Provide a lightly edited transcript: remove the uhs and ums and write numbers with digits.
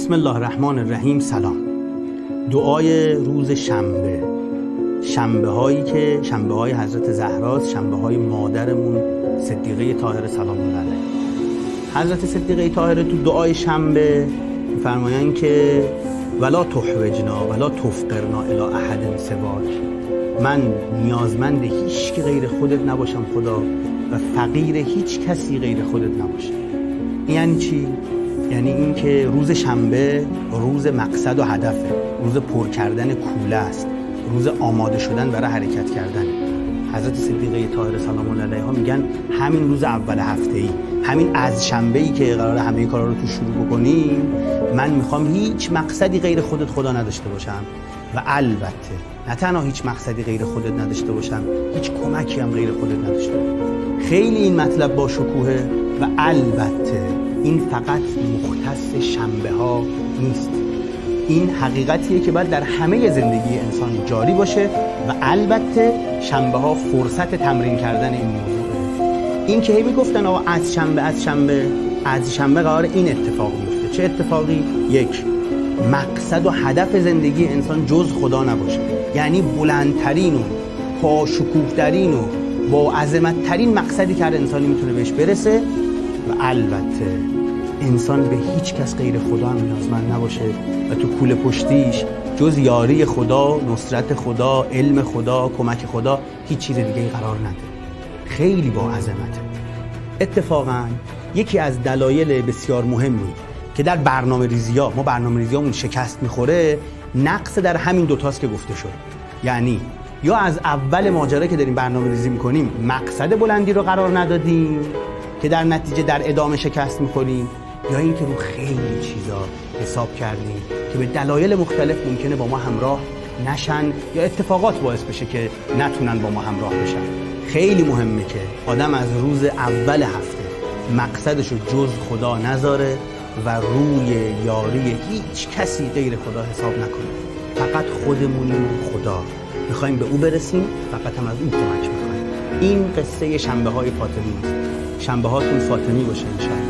بسم الله الرحمن الرحیم. سلام. دعای روز شنبه، شنبه های حضرت زهرا، شنبه های مادرمون صدیقه طاهره سلام الله علیها. حضرت صدیقه طاهره تو دعای شنبه می‌فرمایند که ولا تحوجنا ولا تفقرنا الی احد سواک. من نیازمند هیچ که غیر خودت نباشم خدا و فقیر هیچ کسی غیر خودت نباشم. یعنی چی؟ یعنی اینکه روز شنبه روز مقصد و هدفه، روز پر کردن کوله است، روز آماده شدن برای حرکت کردن. حضرت صدیقه طاهره سلام الله علیها میگن همین روز اول هفته ای، همین از شنبه ای که قرار همه کارا رو تو شروع بکنیم، من میخوام هیچ مقصدی غیر خودت خدا نداشته باشم و البته نه تنها هیچ مقصدی غیر خودت نداشته باشم، هیچ کمکی هم غیر خودت نداشته باشم. خیلی این مطلب با شکوهه و البته این فقط مختص شنبه ها نیست، این حقیقتیه که باید در همه زندگی انسان جاری باشه و البته شنبه ها فرصت تمرین کردن این موضوعه. این که هی میگفتن آقا از شنبه قرار این اتفاق میفته، چه اتفاقی؟ یک، مقصد و هدف زندگی انسان جز خدا نباشه، یعنی بلندترین و پاشکوه‌ترین و با عظمتترین مقصدی که هر انسانی میتونه بهش برسه و البته انسان به هیچ کس غیر خدا هم نیازمند نباشه و تو کوله پشتیش جز یاری خدا، نصرت خدا، علم خدا، کمک خدا هیچ چیز دیگه قرار نده. خیلی با عظمته. اتفاقا یکی از دلایل بسیار مهمی که در برنامه ریزیامون شکست میخوره نقص در همین دوتاست که گفته شد. یعنی یا از اول ماجرا که داریم برنامه ریزی میکنیم مقصد بلندی رو قرار ندادیم که در نتیجه در ادامه شکست می‌خوریم، یا اینکه رو خیلی چیزا حساب کردیم که به دلایل مختلف ممکنه با ما همراه نشن یا اتفاقات باعث بشه که نتونن با ما همراه بشن. خیلی مهمه که آدم از روز اول هفته مقصدشو جز خدا نذاره و روی یاری هیچ کسی غیر خدا حساب نکنه. فقط خودمونیم، خدا می‌خوایم به او برسیم، فقط هم از اون کمک می‌خوایم. این قصه شنبه‌های فاطمی است. شنبه هاتون فاطمی باشه ان شاء الله.